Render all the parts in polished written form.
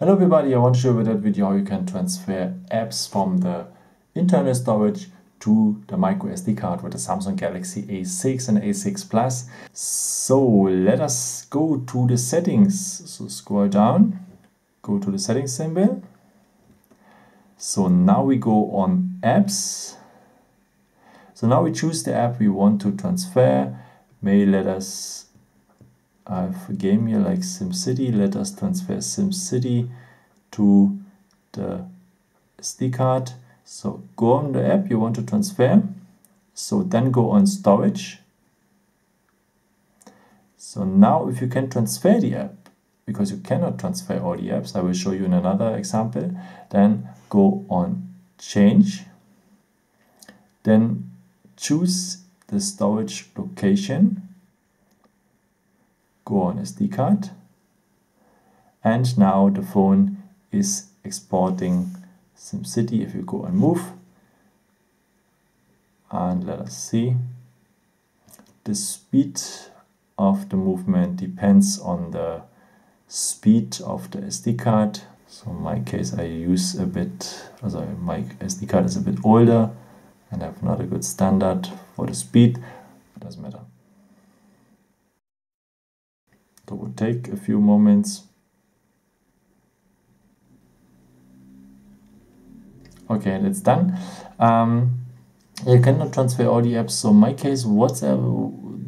Hello everybody, I want to show you with that video how you can transfer apps from the internal storage to the microSD card with the Samsung Galaxy A6 and A6 Plus. So let us go to the settings. So scroll down, go to the settings symbol. So now we go on apps. So now we choose the app we want to transfer. Maybe let us have a game here like SimCity. Let us transfer SimCity to the SD card. So go on the app you want to transfer. So then go on storage. So now if you can transfer the app, because you cannot transfer all the apps, I will show you in another example, then go on change. Then choose the storage location. Go on SD card, and now the phone is exporting SimCity. If you go and move, and let us see, the speed of the movement depends on the speed of the SD card. So in my case, my SD card is a bit older and I have not a good standard for the speed. It doesn't matter. That will take a few moments. Okay, that's done. You cannot transfer all the apps. So in my case, WhatsApp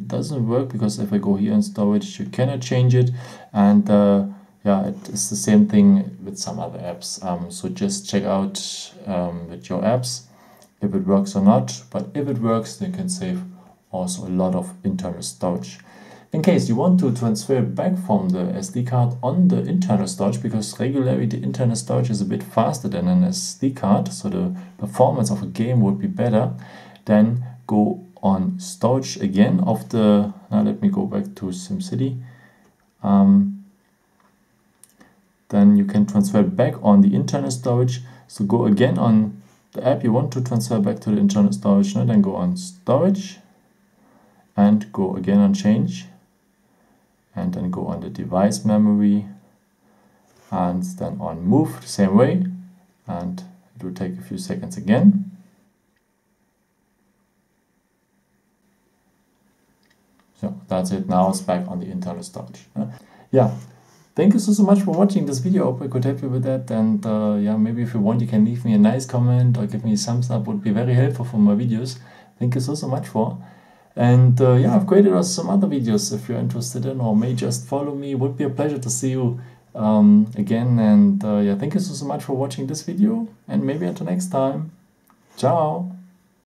doesn't work because if I go here in storage, you cannot change it. And yeah, it's the same thing with some other apps. So just check out with your apps if it works or not. But if it works, then you can save also a lot of internal storage. In case you want to transfer back from the SD card on the internal storage, because regularly the internal storage is a bit faster than an SD card, so the performance of a game would be better, then go on storage again of the... Now let me go back to SimCity. Then you can transfer back on the internal storage. So go again on the app you want to transfer back to the internal storage, and then go on storage and go again on change. And then go on the device memory and then on move the same way, and it will take a few seconds again. So that's it, now it's back on the internal storage. Yeah, thank you so much for watching this video. I hope I could help you with that, and yeah, maybe if you want you can leave me a nice comment or give me a thumbs up, would be very helpful for my videos. Thank you so much for. And yeah, I've created also some other videos if you're interested in, or may just follow me. It would be a pleasure to see you again. And yeah, thank you so much for watching this video, and maybe until next time. Ciao!